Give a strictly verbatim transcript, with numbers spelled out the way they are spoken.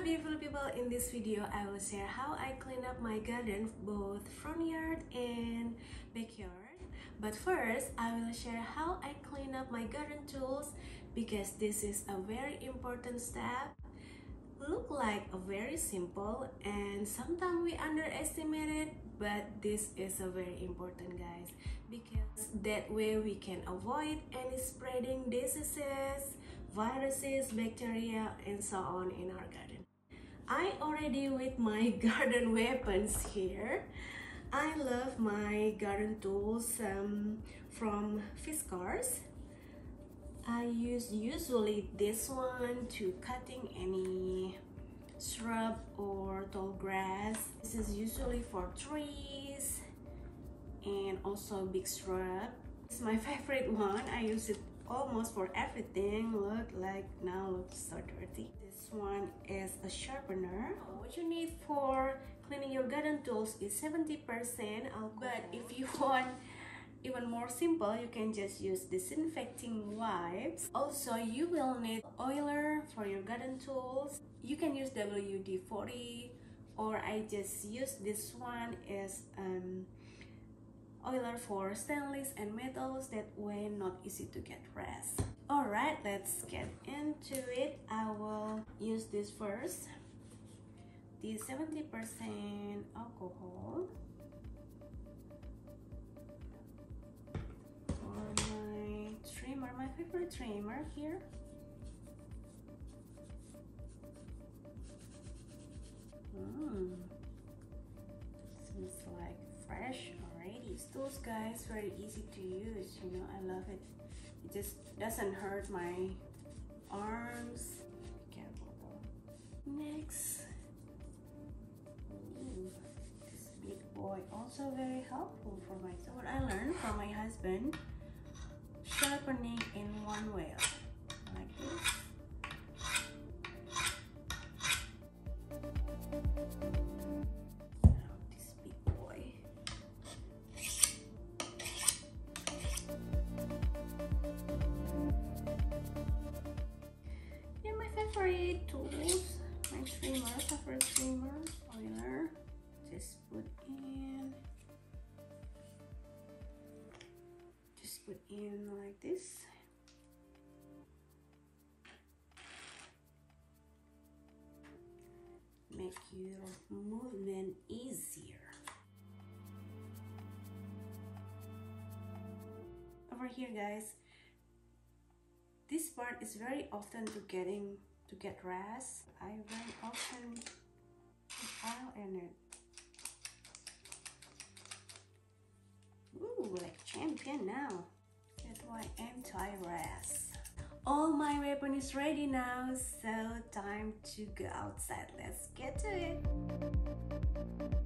Hello beautiful people, in this video I will share how I clean up my garden, both front yard and backyard. But first I will share how I clean up my garden tools, because this is a very important step. Look like a very simple and sometimes we underestimate it, but this is a very important guys, because that way we can avoid any spreading diseases, viruses, bacteria, and so on in our garden. I already with my garden weapons here. I love my garden tools um, from Fiskars. I use usually this one to cutting any shrub or tall grass. This is usually for trees and also big shrub. It's my favorite one. I use it almost for everything. Look, like now looks so dirty. This one is a sharpener. What you need for cleaning your garden tools is seventy percent alcohol, but if you want even more simple, you can just use disinfecting wipes. Also, you will need oiler for your garden tools. You can use W D forty, or I just use this one as um, oiler for stainless and metals, that way not easy to get rash. Alright, let's get into it. I will use this first, the seventy percent alcohol for my trimmer, my favorite trimmer here. Mm. Seems like fresh already. These tools guys, very easy to use, you know, I love it. It just doesn't hurt my arms. Careful. Next. Ooh, this big boy also very helpful for my, so what I learned from my husband, sharpening in one wheel like this. Tools, my trimmer, favorite trimmer, oiler, just put in, just put in like this. Make your movement easier. Over here guys, this part is very often to getting to get rest. I very often put oil in it. Ooh, like champion now. That's why anti-rest. All my weapon is ready now, so time to go outside. Let's get to it.